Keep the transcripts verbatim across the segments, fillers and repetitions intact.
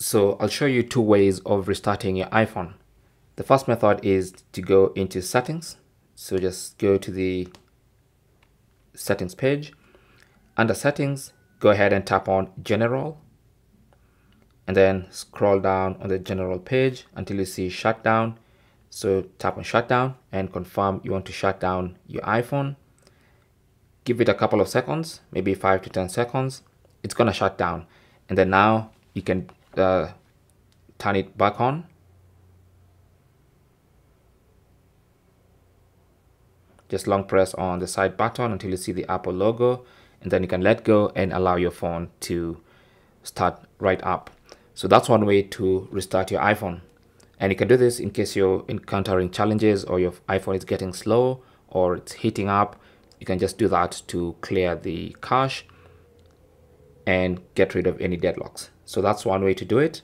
So I'll show you two ways of restarting your iPhone. The first method is to go into settings. So just go to the settings page. Under settings, go ahead and tap on general, and then scroll down on the general page until you see shutdown. So tap on shutdown and confirm you want to shut down your iPhone. Give it a couple of seconds, maybe five to ten seconds. It's gonna shut down. And then now you can uh, turn it back on. Just long press on the side button until you see the Apple logo, and then you can let go and allow your phone to start right up. So that's one way to restart your iPhone. And you can do this in case you're encountering challenges or your iPhone is getting slow or it's heating up. You can just do that to clear the cache and get rid of any deadlocks. So that's one way to do it.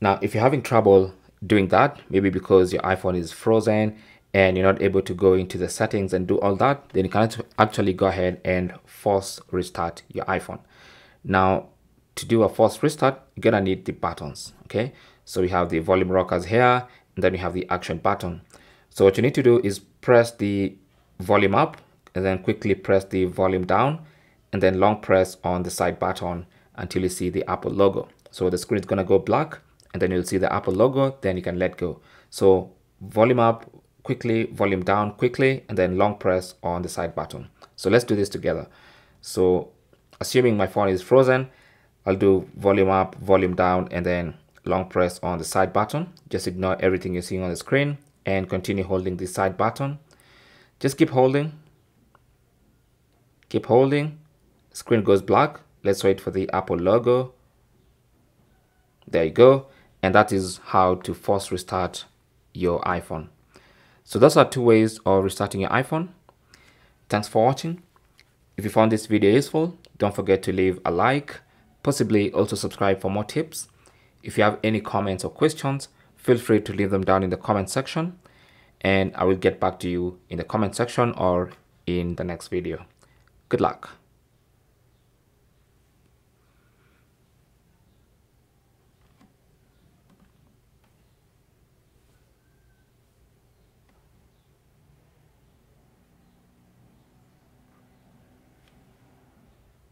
Now, if you're having trouble doing that, maybe because your iPhone is frozen and you're not able to go into the settings and do all that, then you can actually go ahead and force restart your iPhone. Now, to do a force restart, you're gonna need the buttons, okay? So we have the volume rockers here, and then we have the action button. So what you need to do is press the volume up, and then quickly press the volume down, and then long press on the side button until you see the Apple logo. So the screen is gonna go black, and then you'll see the Apple logo, then you can let go. So volume up quickly, volume down quickly, and then long press on the side button. So let's do this together. So assuming my phone is frozen, I'll do volume up, volume down, and then long press on the side button. Just ignore everything you're seeing on the screen and continue holding the side button. Just keep holding, keep holding. Screen goes black. Let's wait for the Apple logo. There you go. And that is how to force restart your iPhone. So those are two ways of restarting your iPhone. Thanks for watching. If you found this video useful, don't forget to leave a like, possibly also subscribe for more tips. If you have any comments or questions, feel free to leave them down in the comment section, and I will get back to you in the comment section or in the next video. Good luck.